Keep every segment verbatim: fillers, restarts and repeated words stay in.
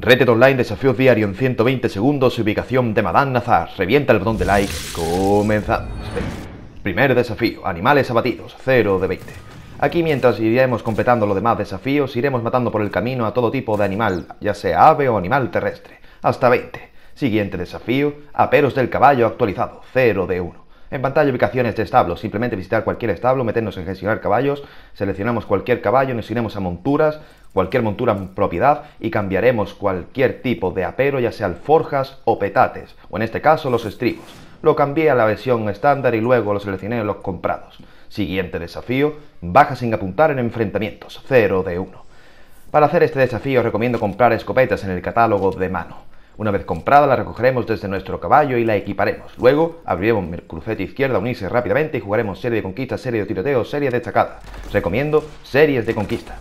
Red Dead Online, desafíos diarios en ciento veinte segundos, ubicación de Madame Nazar. Revienta el botón de like, comenzamos. Primer desafío, animales abatidos, cero de veinte. Aquí mientras iremos completando los demás desafíos, iremos matando por el camino a todo tipo de animal, ya sea ave o animal terrestre, hasta veinte. Siguiente desafío, aperos del caballo actualizado, cero de uno. En pantalla ubicaciones de establos, simplemente visitar cualquier establo, meternos en gestionar caballos, seleccionamos cualquier caballo, nos iremos a monturas, cualquier montura en propiedad y cambiaremos cualquier tipo de apero, ya sea alforjas o petates, o en este caso los estribos. Lo cambié a la versión estándar y luego lo seleccioné en los comprados. Siguiente desafío, baja sin apuntar en enfrentamientos, cero de uno. Para hacer este desafío os recomiendo comprar escopetas en el catálogo de mano. Una vez comprada la recogeremos desde nuestro caballo y la equiparemos. Luego abriremos el cruceta izquierda, unirse rápidamente y jugaremos serie de conquistas, serie de tiroteos, serie destacada. Recomiendo series de conquista.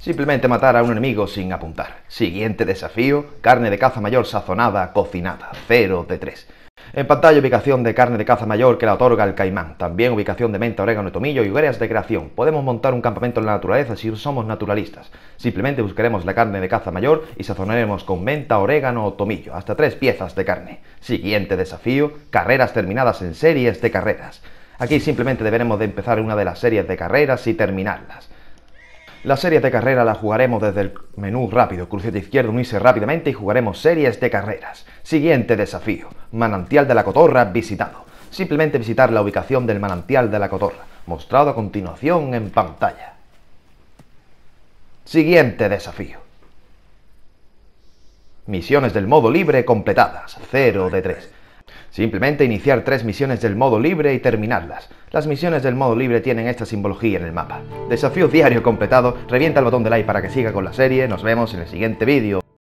Simplemente matar a un enemigo sin apuntar. Siguiente desafío, carne de caza mayor sazonada, cocinada, cero de tres. En pantalla ubicación de carne de caza mayor que la otorga el caimán. También ubicación de menta, orégano y tomillo y hogueras de creación. Podemos montar un campamento en la naturaleza si somos naturalistas. Simplemente buscaremos la carne de caza mayor y sazonaremos con menta, orégano o tomillo. Hasta tres piezas de carne. Siguiente desafío, carreras terminadas en series de carreras. Aquí simplemente deberemos de empezar una de las series de carreras y terminarlas. Las series de carrera las jugaremos desde el menú rápido, cruceta izquierda, unirse rápidamente y jugaremos series de carreras. Siguiente desafío, Manantial de la Cotorra visitado. Simplemente visitar la ubicación del Manantial de la Cotorra, mostrado a continuación en pantalla. Siguiente desafío. Misiones del modo libre completadas, cero de tres. Simplemente iniciar tres misiones del modo libre y terminarlas. Las misiones del modo libre tienen esta simbología en el mapa. Desafío diario completado, revienta el botón de like para que siga con la serie, nos vemos en el siguiente vídeo.